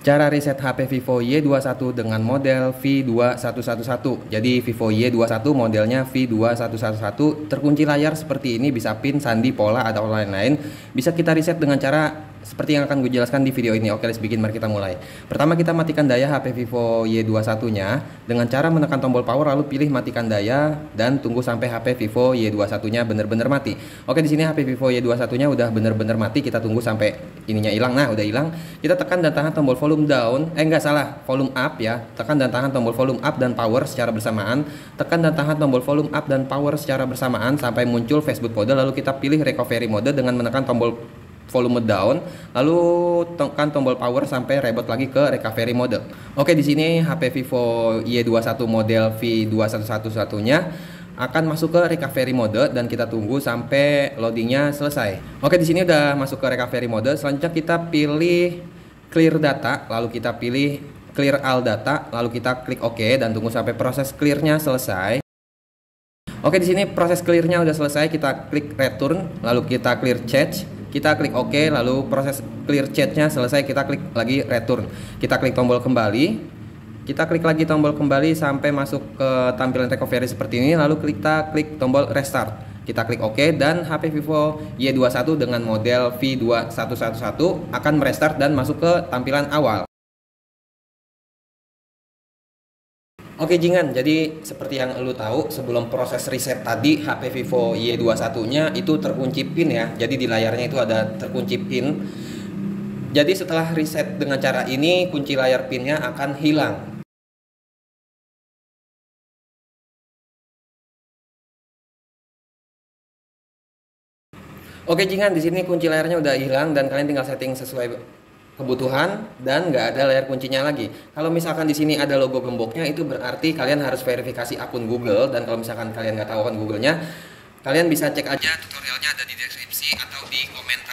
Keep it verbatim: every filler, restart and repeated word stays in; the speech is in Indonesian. Cara reset H P Vivo Y dua puluh satu dengan model V dua satu satu satu. Jadi Vivo Y dua puluh satu modelnya V dua satu satu satu terkunci layar seperti ini, bisa pin, sandi, pola, atau lain-lain. Bisa kita reset dengan cara seperti yang akan gue jelaskan di video ini. Oke, let's begin, mari kita mulai. Pertama kita matikan daya H P Vivo Y dua puluh satu nya dengan cara menekan tombol power lalu pilih matikan daya dan tunggu sampai H P Vivo Y dua puluh satu nya benar-benar mati. Oke, di sini H P Vivo Y dua puluh satu nya udah benar-benar mati, kita tunggu sampai ininya hilang. Nah, udah hilang, kita tekan dan tahan tombol volume down, eh enggak salah, volume up ya. Tekan dan tahan tombol volume up dan power secara bersamaan. Tekan dan tahan tombol volume up dan power secara bersamaan sampai muncul Facebook mode, lalu kita pilih recovery mode dengan menekan tombol volume down, lalu tekan tombol power sampai rebot lagi ke recovery mode. Oke, di sini H P Vivo Y dua puluh satu model V dua satu satu satu nya akan masuk ke recovery mode dan kita tunggu sampai loadingnya selesai. Oke, di sini udah masuk ke recovery mode. Selanjutnya kita pilih clear data, lalu kita pilih clear all data, lalu kita klik OK dan tunggu sampai proses clearnya selesai. Oke, di sini proses clearnya udah selesai, kita klik return, lalu kita clear cache. Kita klik OK, lalu proses clear cache-nya selesai, kita klik lagi return. Kita klik tombol kembali. Kita klik lagi tombol kembali sampai masuk ke tampilan recovery seperti ini, lalu kita klik tombol restart. Kita klik OK dan H P Vivo Y dua puluh satu dengan model V dua satu satu satu akan merestart dan masuk ke tampilan awal. Oke Jingan, jadi seperti yang lu tahu, sebelum proses reset tadi H P Vivo Y dua puluh satu nya itu terkunci pin ya. Jadi di layarnya itu ada terkunci pin. Jadi setelah reset dengan cara ini, kunci layar pinnya akan hilang. Oke Jingan, di sini kunci layarnya udah hilang dan kalian tinggal setting sesuai kebutuhan dan nggak ada layar kuncinya lagi. Kalau misalkan di sini ada logo gemboknya, itu berarti kalian harus verifikasi akun Google, dan kalau misalkan kalian nggak tahu akun Google-nya, kalian bisa cek aja tutorialnya ada di deskripsi atau di komentar.